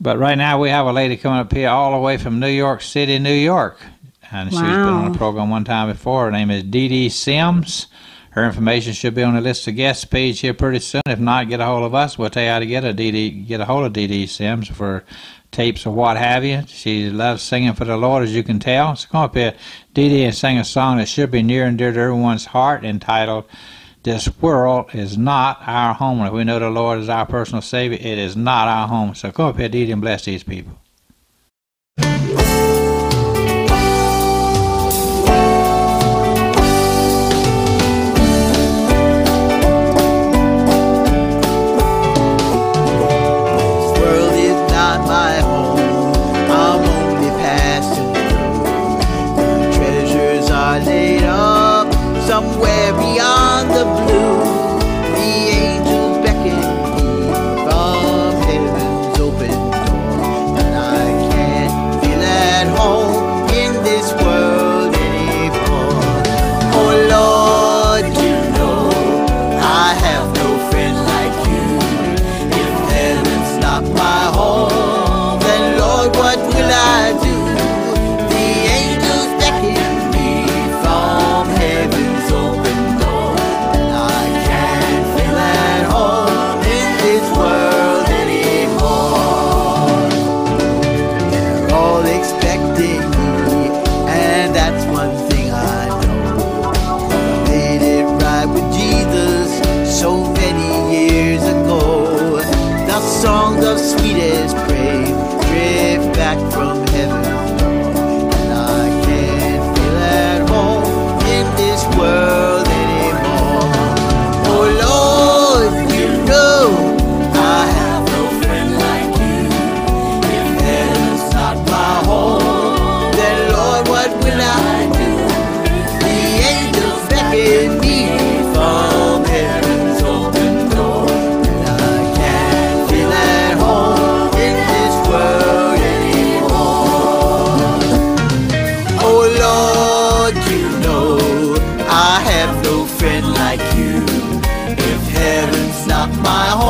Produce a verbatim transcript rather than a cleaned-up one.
But right now we have a lady coming up here all the way from New York City, New York. And wow. She's been on the program one time before. Her name is Dee Dee Sims. Her information should be on the list of guests page here pretty soon. If not, get a hold of us. We'll tell you how to get a Dee Dee, get a hold of Dee Dee Sims for tapes or what have you. She loves singing for the Lord, as you can tell. So come up here, Dee Dee, and sing a song that should be near and dear to everyone's heart, entitled "This World Is Not Our Home." If we know the Lord is our personal Savior, it is not our home. So come up here, Dee Dee, and bless these people. I have no friend like you. If heaven's not my home,